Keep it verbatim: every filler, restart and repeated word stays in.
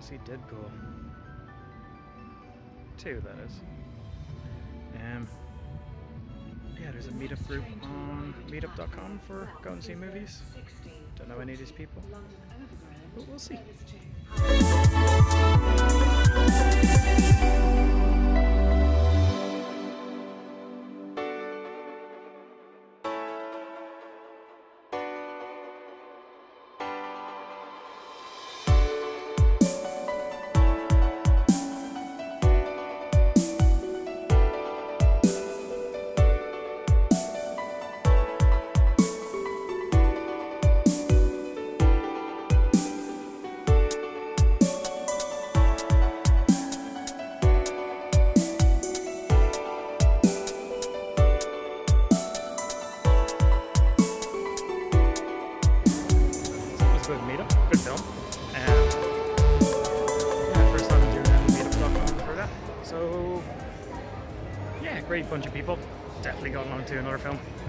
go see Deadpool two, that is. And yeah, there's a meetup group on meetup dot com for go and see movies. Don't know any of these people, but we'll see. Meetup, good film, and yeah, first time doing that, meetup dot com for that, so yeah, great bunch of people, definitely got along to another film.